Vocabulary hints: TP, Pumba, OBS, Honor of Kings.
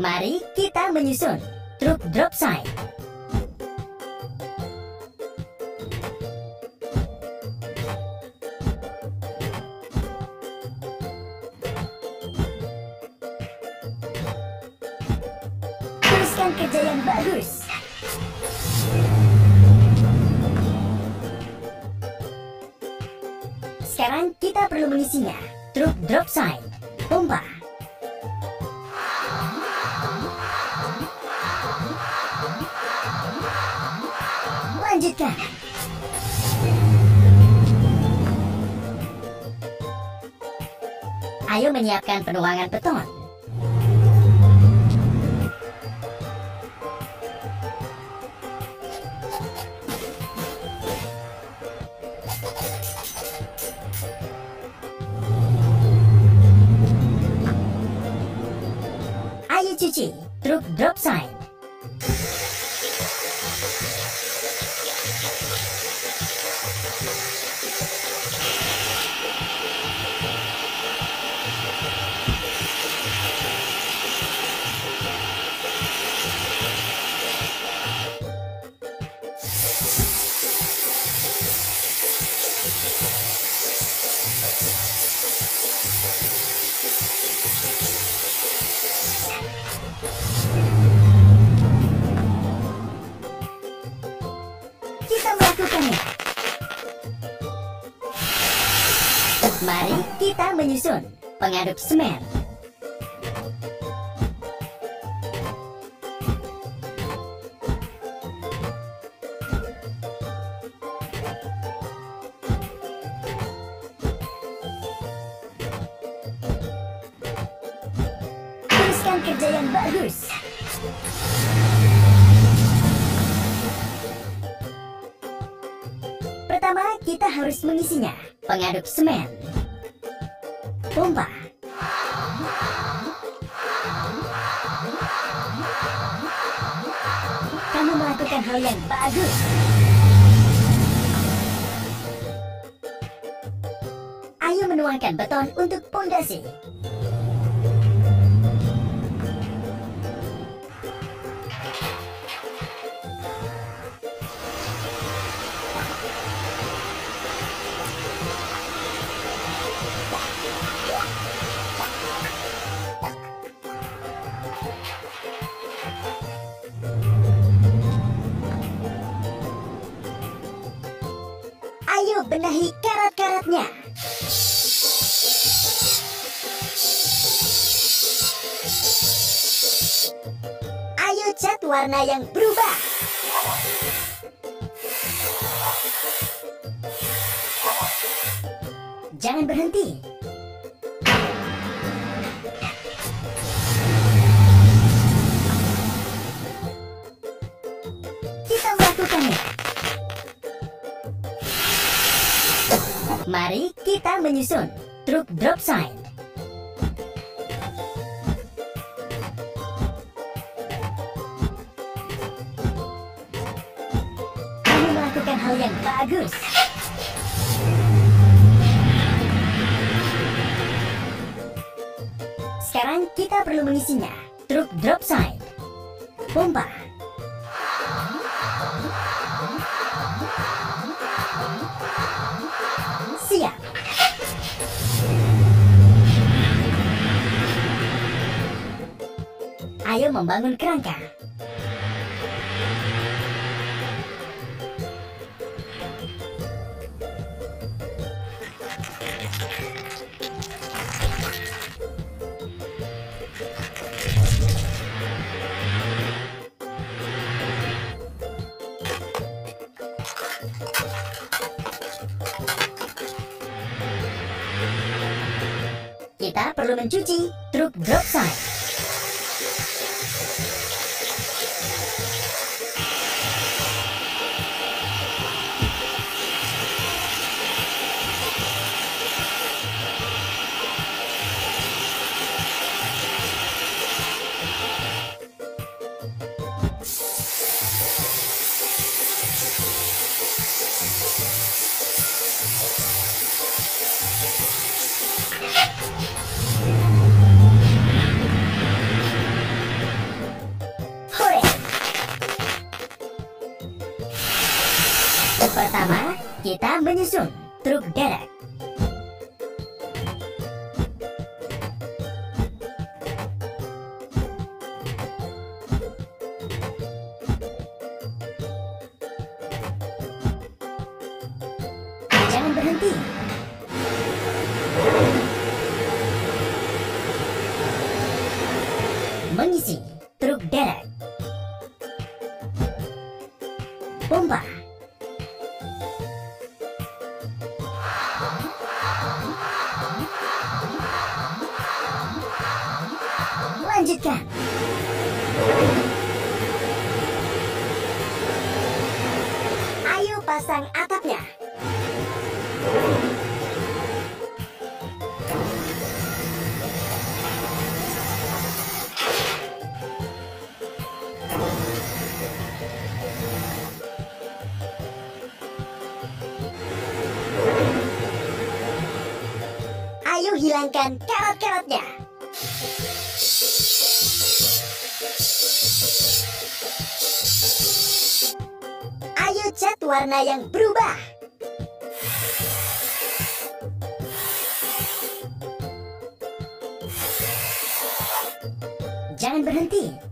Mari kita menyusun truk drop sign. Teruskan kerja yang bagus. Sekarang kita perlu mengisinya. Truk drop sign Pumba. Lanjutkan. Ayo menyiapkan penuangan beton. Ayo cuci truk drop sign. Mari kita menyusun pengaduk semen. Teruskan kerja yang bagus. Pertama, kita harus mengisinya. Pengaduk semen Pumba. Kamu melakukan hal yang bagus. Ayo menuangkan beton untuk pondasi. Ayo benahi karat-karatnya. Ayo cat warna yang berubah. Jangan berhenti. Kita melakukannya. Mari kita menyusun truk drop sign. Kamu melakukan hal yang bagus. Sekarang kita perlu mengisinya. Truk drop sign Pumba. Siap. Ayo membangun kerangka. Kita perlu mencuci truk drop sign. Kita menyusun truk derek. Jangan berhenti. Mengisi truk derek. Pumba. Lanjutkan. Ayo pasang atapnya. Ayo hilangkan karat-karatnya. Ayo cat warna yang berubah. Jangan berhenti.